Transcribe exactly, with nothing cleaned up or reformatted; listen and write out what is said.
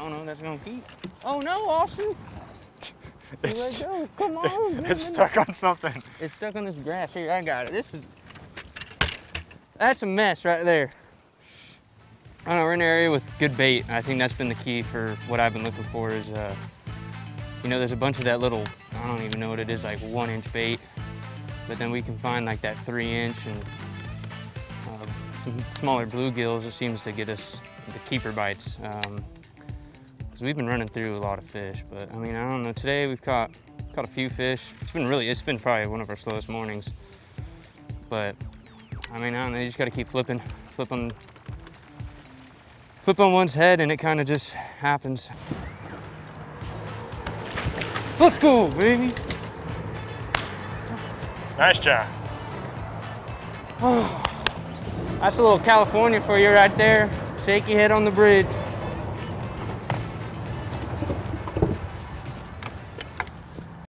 I don't know if that's gonna keep. Oh no, Austin! It's, Here I go. Come on! It's man. Stuck on something. It's stuck on this grass. Here, I got it. This is. That's a mess right there. I don't know, we're in an area with good bait. I think that's been the key for what I've been looking for is, uh, you know, there's a bunch of that little, I don't even know what it is, like one inch bait. But then we can find like that three inch and uh, some smaller bluegills. It seems to get us the keeper bites. Um, cause we've been running through a lot of fish, but I mean, I don't know. Today we've caught caught a few fish. It's been really, it's been probably one of our slowest mornings. But I mean, I don't know, you just gotta keep flipping, flipping. Flip on one's head and it kind of just happens. Let's go, baby. Nice job. Oh, that's a little California for you right there. Shaky head on the bridge.